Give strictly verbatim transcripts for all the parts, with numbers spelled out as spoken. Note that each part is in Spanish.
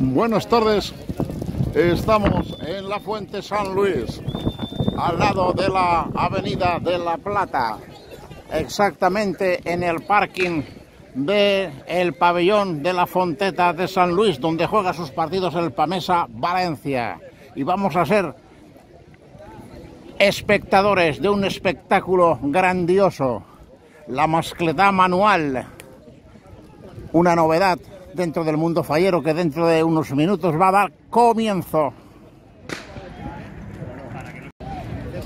Buenas tardes, estamos en La Fuente Sant Lluís, al lado de la Avenida de La Plata, exactamente en el parking del pabellón de La Fonteta de Sant Lluís, donde juega sus partidos el Pamesa Valencia. Y vamos a ser espectadores de un espectáculo grandioso, la mascletá manual, una novedad dentro del mundo fallero que dentro de unos minutos va a dar comienzo.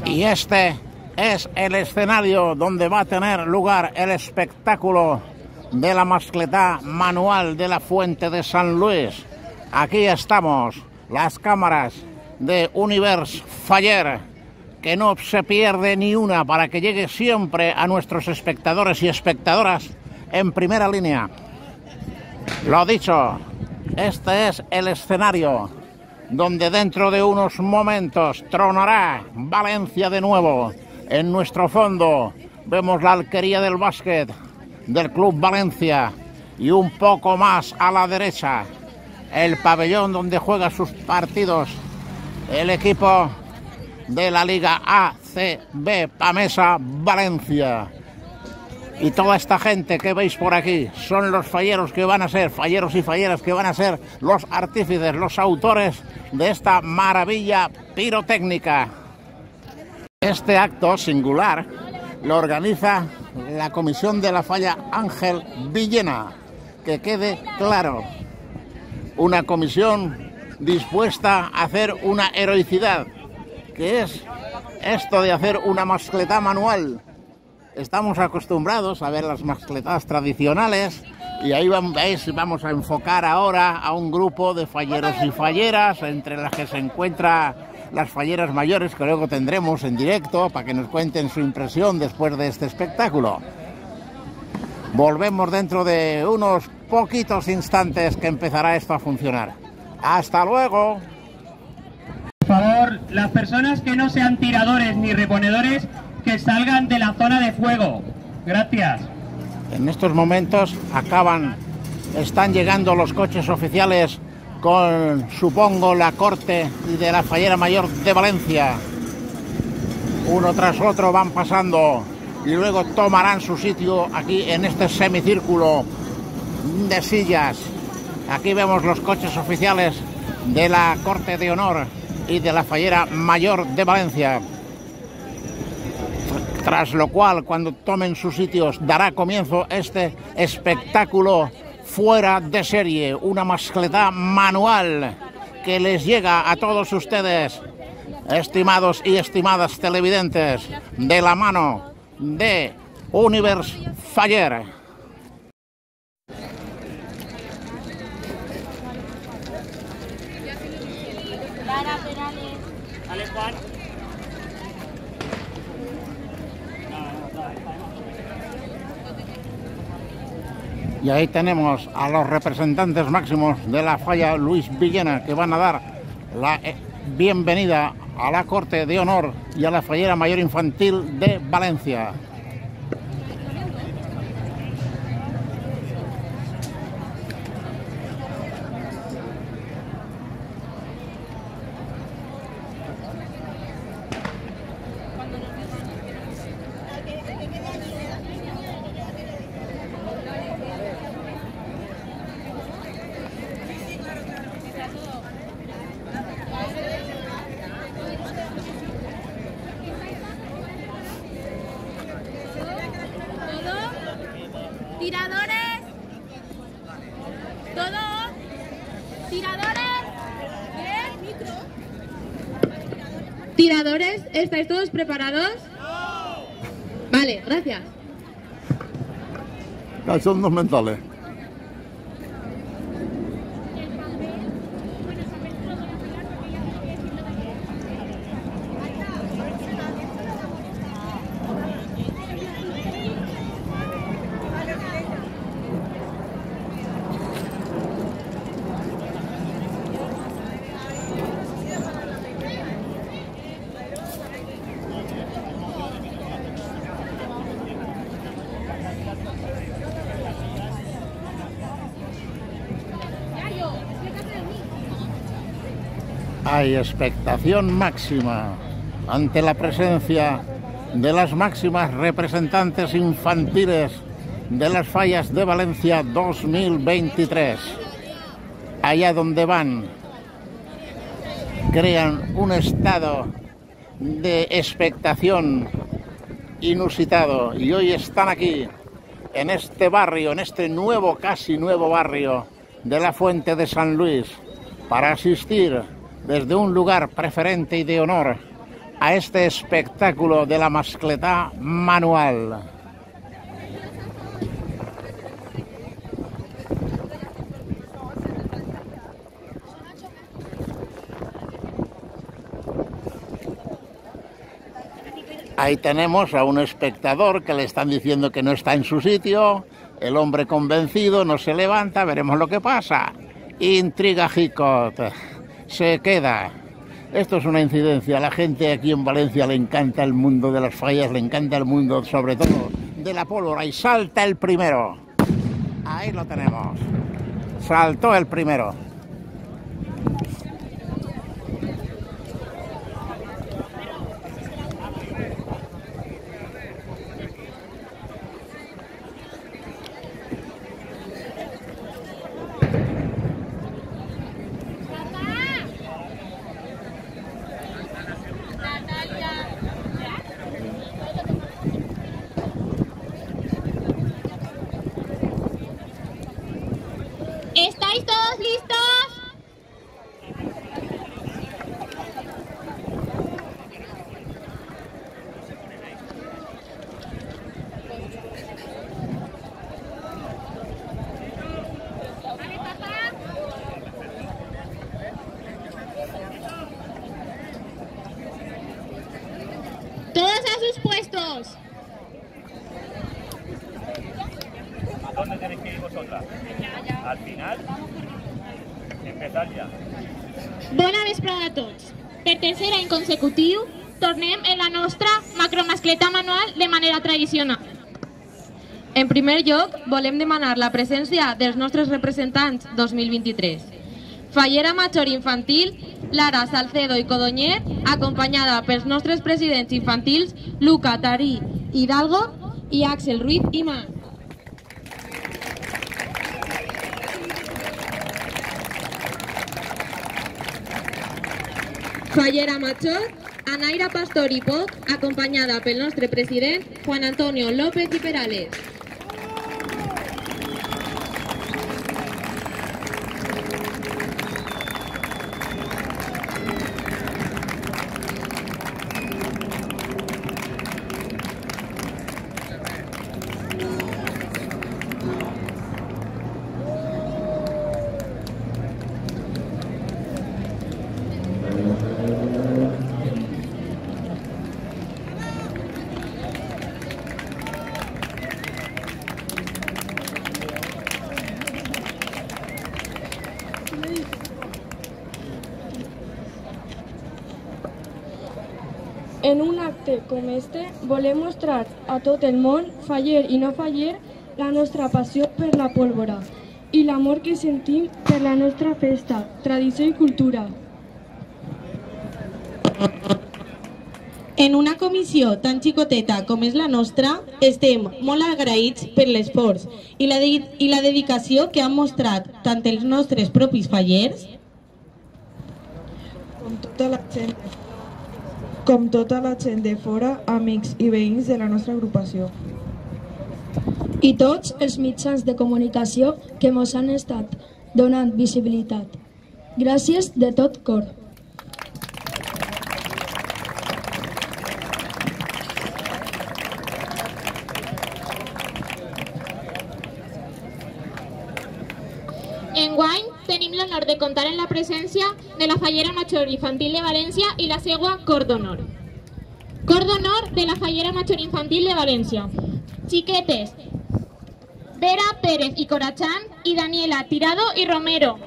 Y este es el escenario donde va a tener lugar el espectáculo de la mascletá manual de La Fuente de Sant Lluís. Aquí estamos, las cámaras de Univers Faller, que no se pierde ni una para que llegue siempre a nuestros espectadores y espectadoras en primera línea. Lo dicho, este es el escenario donde dentro de unos momentos tronará Valencia de nuevo. En nuestro fondo vemos la alquería del básquet del Club Valencia y un poco más a la derecha el pabellón donde juega sus partidos el equipo de la Liga A C B Pamesa Valencia. Y toda esta gente que veis por aquí son los falleros que van a ser, falleros y falleras que van a ser los artífices, los autores de esta maravilla pirotécnica. Este acto singular lo organiza la comisión de la Falla Ángel Villena, que quede claro, una comisión dispuesta a hacer una heroicidad, que es esto de hacer una mascletá manual. Estamos acostumbrados a ver las mascletas tradicionales y ahí van, veis, vamos a enfocar ahora a un grupo de falleros y falleras, entre las que se encuentran las falleras mayores, que luego tendremos en directo para que nos cuenten su impresión después de este espectáculo. Volvemos dentro de unos poquitos instantes que empezará esto a funcionar. ¡Hasta luego! Por favor, las personas que no sean tiradores ni reponedores, que salgan de la zona de fuego. Gracias. En estos momentos acaban, están llegando los coches oficiales con, supongo, la corte de la Fallera Mayor de Valencia. Uno tras otro van pasando y luego tomarán su sitio aquí en este semicírculo de sillas. Aquí vemos los coches oficiales de la Corte de Honor y de la Fallera Mayor de Valencia. Tras lo cual, cuando tomen sus sitios, dará comienzo este espectáculo fuera de serie, una mascletá manual que les llega a todos ustedes, estimados y estimadas televidentes, de la mano de Univers Faller. Lara, Perales. Dale, Juan. Y ahí tenemos a los representantes máximos de la Falla Luis Villena, que van a dar la bienvenida a la Corte de Honor y a la Fallera Mayor Infantil de Valencia. ¿Tiradores? ¿Estáis todos preparados? ¡No! Vale, gracias. Cachondos mentales. hay expectación máxima ante la presencia de las máximas representantes infantiles de las Fallas de Valencia dos mil veintitrés. Allá donde van, crean un estado de expectación inusitado y hoy están aquí, en este barrio, en este nuevo, casi nuevo barrio de la Fuente de Sant Lluís, para asistir desde un lugar preferente y de honor a este espectáculo de la mascletà manual. Ahí tenemos a un espectador que le están diciendo que no está en su sitio. El hombre convencido no se levanta, veremos lo que pasa. Intriga Jicot, se queda. Esto es una incidencia, a la gente aquí en Valencia le encanta el mundo de las fallas, le encanta el mundo sobre todo de la pólvora y salta el primero. Ahí lo tenemos, saltó el primero. Tercera en consecutiu, tornem en la nostra macromascleta manual de manera tradicional. En primer lloc, volem demanar la presència dels nostres representants dos mil vint-i-tres. Fallera Major Infantil, Lara Salcedo i Codoñer, acompanyada pels nostres presidents infantils, Luca Tarí Hidalgo i Axel Ruiz Ima. Fallera Major, Anaira Pastor i Poc, acompanyada pel nostre president, Juan Antonio López i Perales. En un acte com este, volem mostrar a tot el món, faller i no faller, la nostra passió per la pólvora i l'amor que sentim per la nostra festa, tradició i cultura. En una comissió tan xicoteta com és la nostra, estem molt agraïts per l'esforç i la i la dedicació que han mostrat tant els nostres propis fallers com tota la gent. com tota la gent de fora, amics i veïns de la nostra agrupació. I tots els mitjans de comunicació que ens han estat donant visibilitat. Gràcies de tot cor. Enguany tenim l'honor de comptar en la presència de la Fallera Major Infantil de València i la seva cor d'honor. Cor d'honor de la Fallera Major Infantil de València. Xiquetes, Vera Pérez i Corachán i Daniela Tirado i Romero.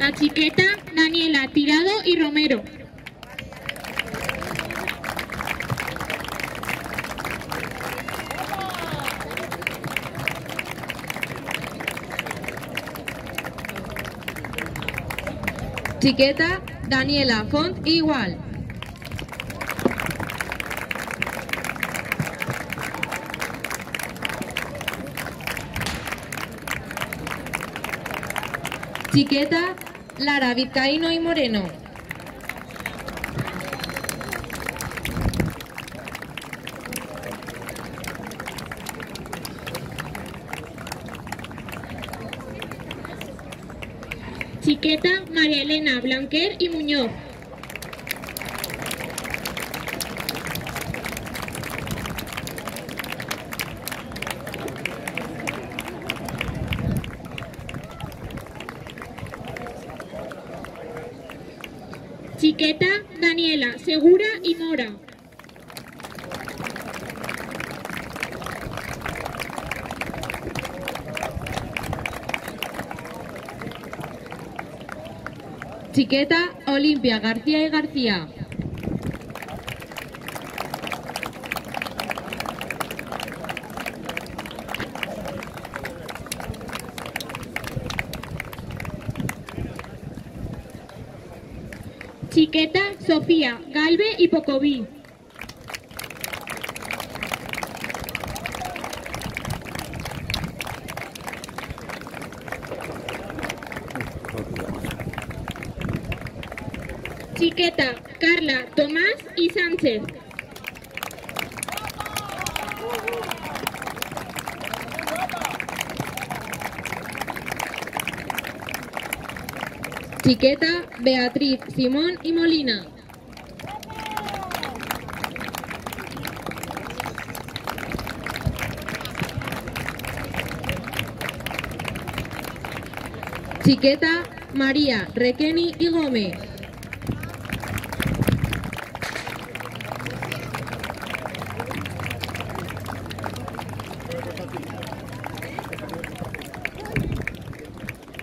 la chiqueta Daniela Tirado y Romero. Chiqueta Daniela Font igual. Chiqueta Lara Vizcaíno y Moreno. Chiqueta María Elena Blanquer y Muñoz. Chiqueta Daniela Segura y Mora. Chiqueta Olimpia García y García. Chiqueta Sofía Galve y Pocoví. Chiqueta Carla Tomás y Sánchez. Chiqueta Beatriz Simón y Molina. Chiqueta María Requeni y Gómez.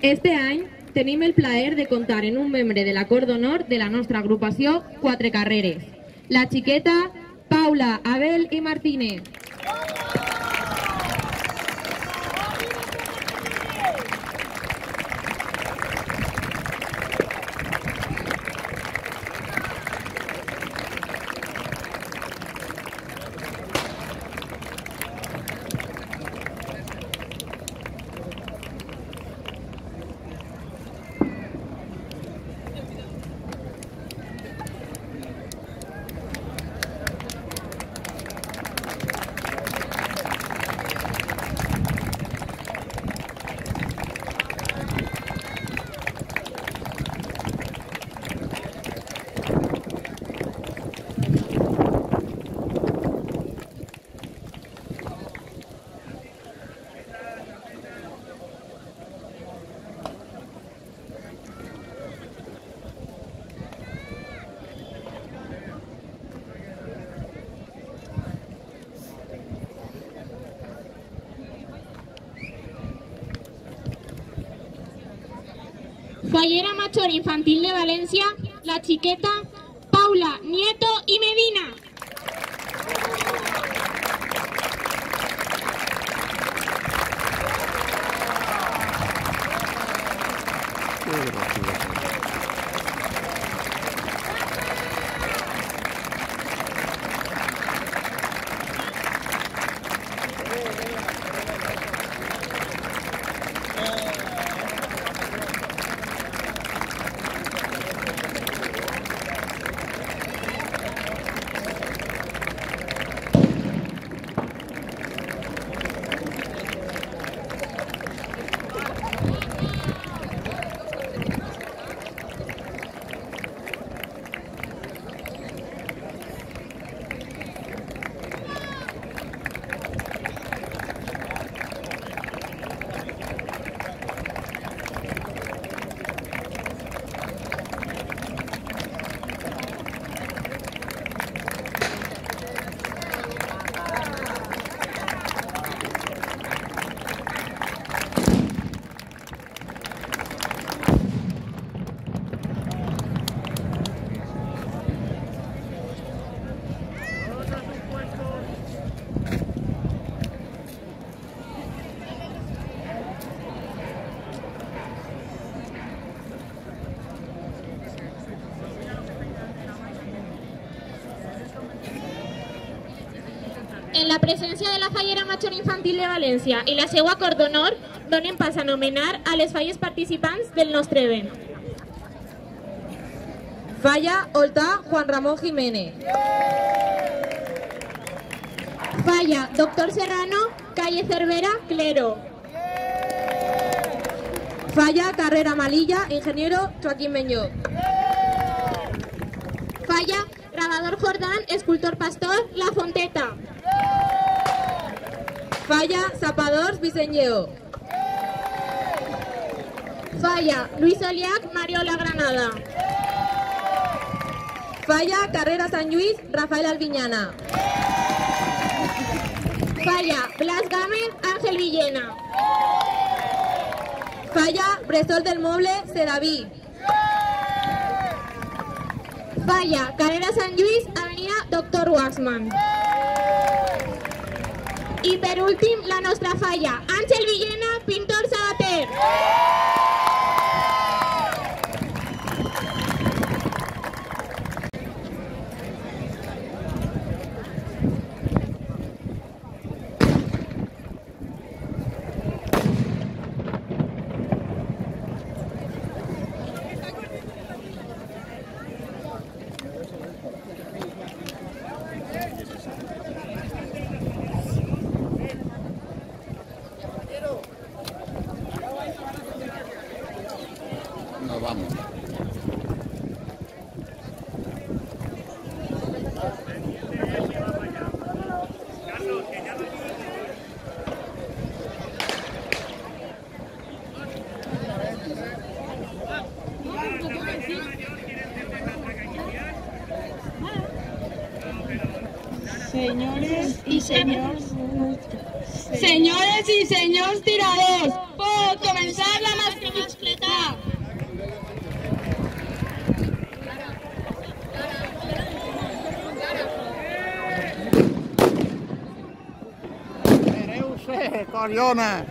Este any tenim el plaer de contar en un membre de l'acord d'honor de la nostra agrupació quatre carreres, la xiqueta Paula Abel i Martínez. Fallera Mayor Infantil de Valencia, la chiqueta Paula, Nieto y Medina. la presència de la Fallera Major Infantil de València i la seva acord d'honor donen pas a nomenar a les falles participants del nostre event. Falla Oltà Juan Ramón Jiménez. Falla Doctor Serrano Calle Cervera Clero. Falla Carrera Malilla Ingeniero Joaquín Meñó. Falla Grabador Jordán Escultor Pastor La Fonteta. Falla Zapadors Viseñeo. Falla Luis Oliac Mariola Granada. Falla Carrera Sant Lluís Rafael Albiñana. Falla Blas Gámez Ángel Villena. Falla Bresol del Moble Sedaví. Falla Carrera Sant Lluís Avenida Doctor Waxman. I per últim la nostra falla Àngel Villena Pintor Sabater. Señores y señores, señores y señores tirados, por comenzar la mascleta. Pereu-se, Coriones. Vamos.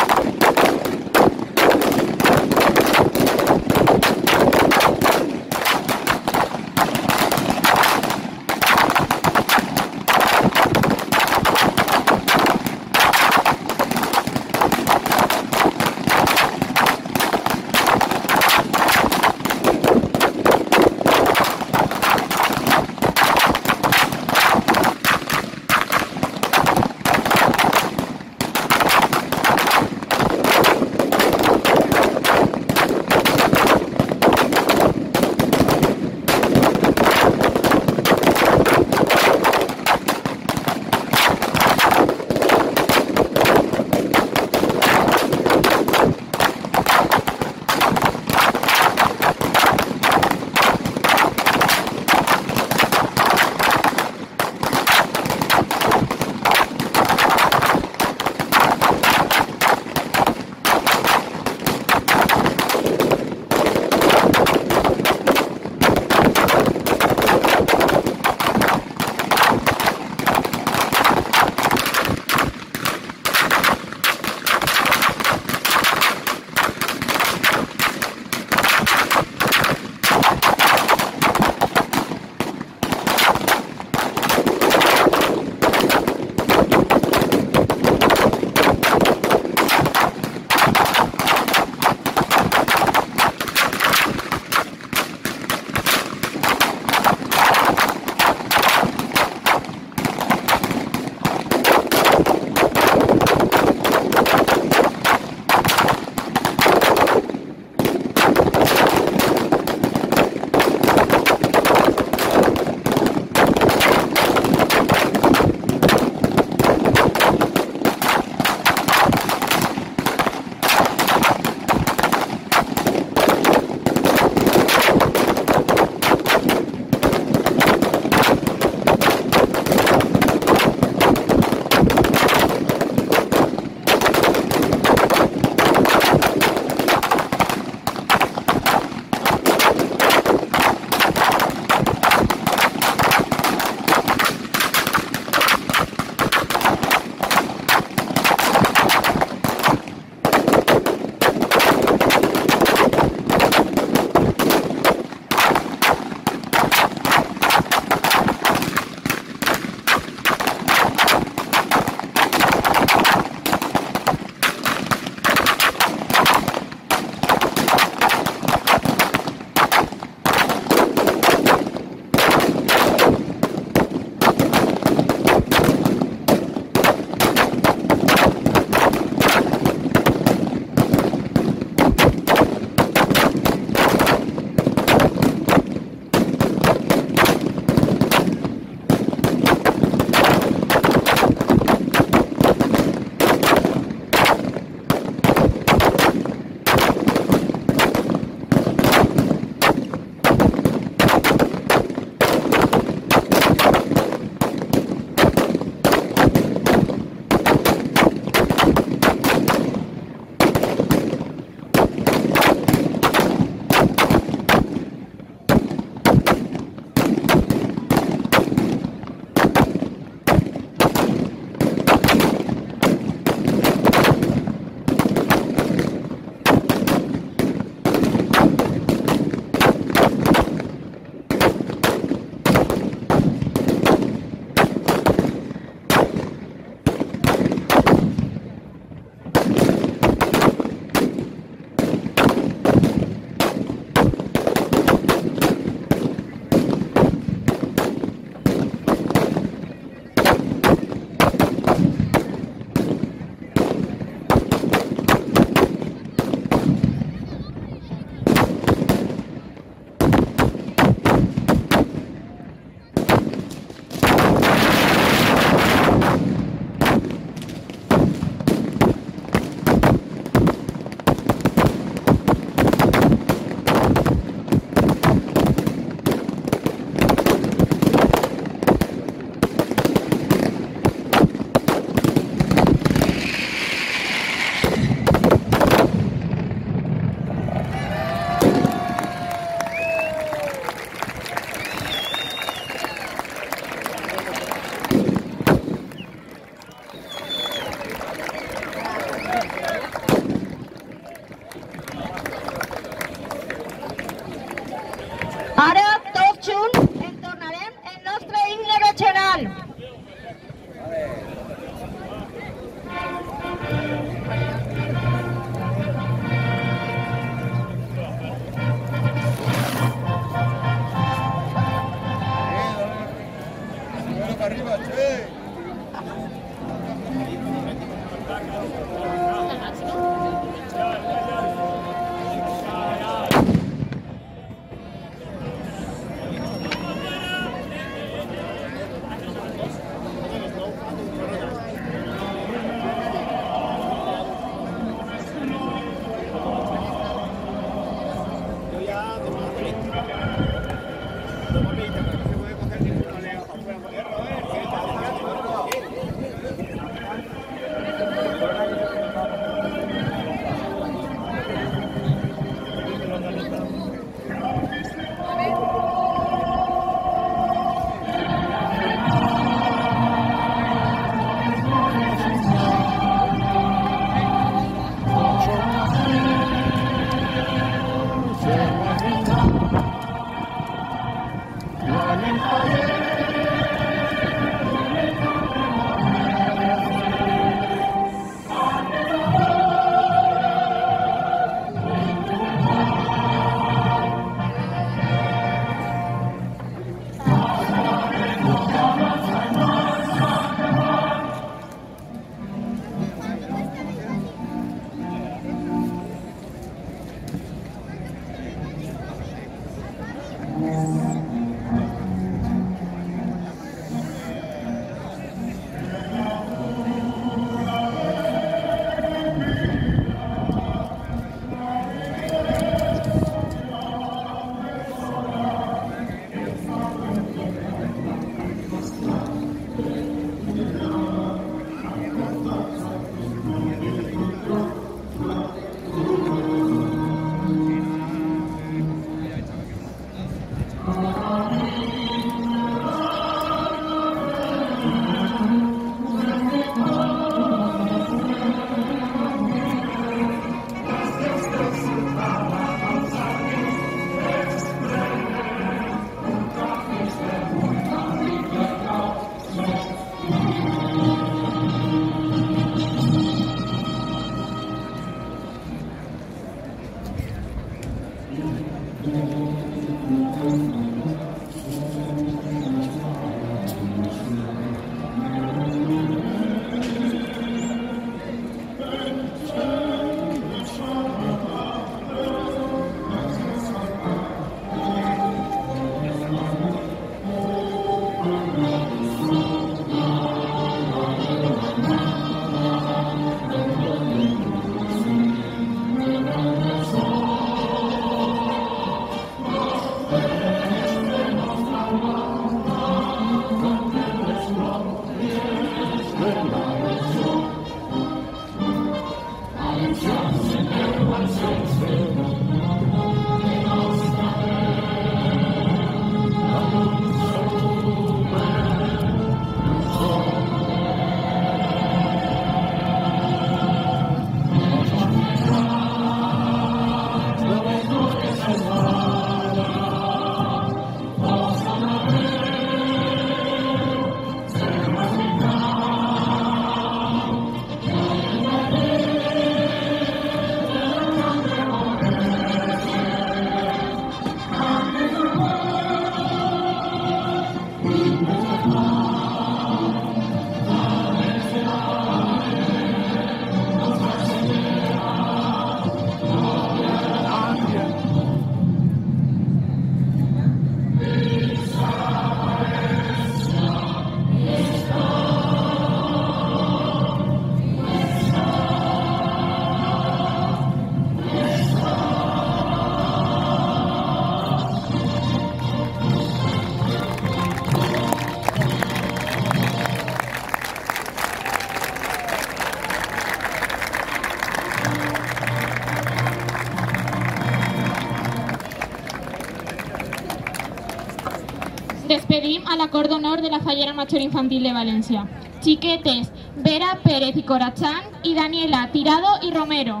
Despedim a la cor d'honor de la Fallera Mayor Infantil de Valencia. Chiquetes Vera Pérez y Corachán y Daniela Tirado y Romero.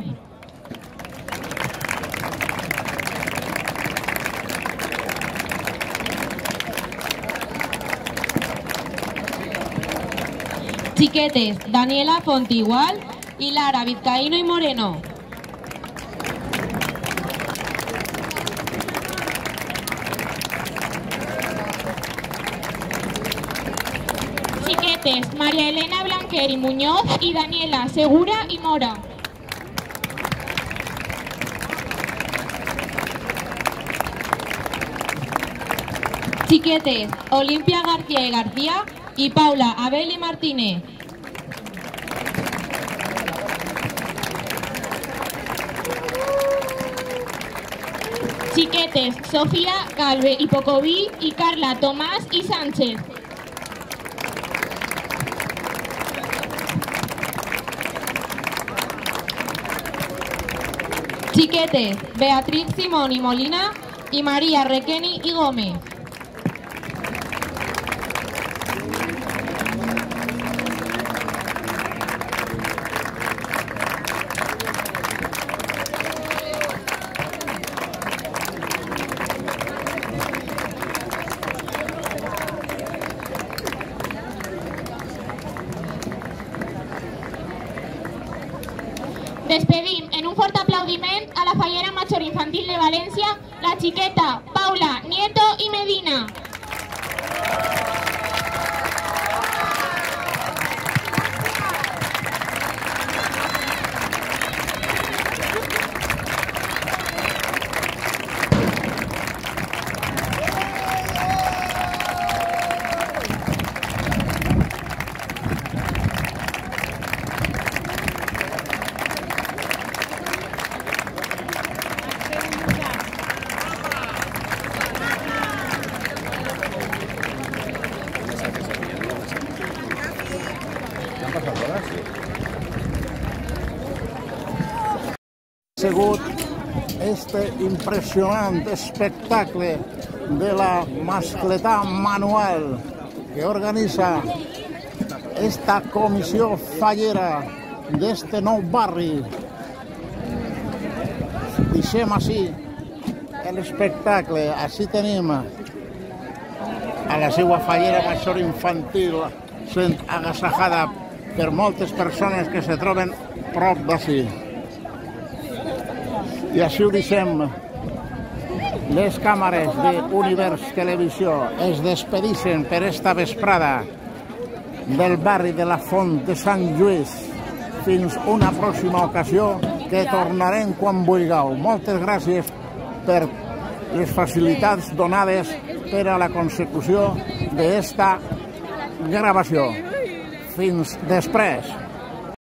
Chiquetes Daniela Fontigual y Lara Vizcaíno y Moreno. María Elena Blanquer y Muñoz y Daniela Segura y Mora. Chiquetes Olimpia García y García y Paula Abel y Martínez. Chiquetes Sofía Calve y Pocoví y Carla Tomás y Sánchez. Chiquetes Beatriz Simón y Molina y María Requeni y Gómez. Despedim en un fuerte aplaudiment a la Fallera Mayor Infantil de Valencia, la chiqueta Paula, Nieto y Medina. Ha sigut este impressionant espectacle de la mascletà manual que organitza esta comissió fallera d'este nou barri. Deixem així l'espectacle, així tenim a la seva fallera major infantil sent agassajada per moltes persones que se troben prop d'ací. I així ho deixem. Les càmeres d'Univers Televisió es despedissen per esta vesprada del barri de la Fonteta de Sant Lluís. Fins una pròxima ocasió que tornarem quan vulgueu. Moltes gràcies per les facilitats donades per a la consecució d'esta gravació. Fins després.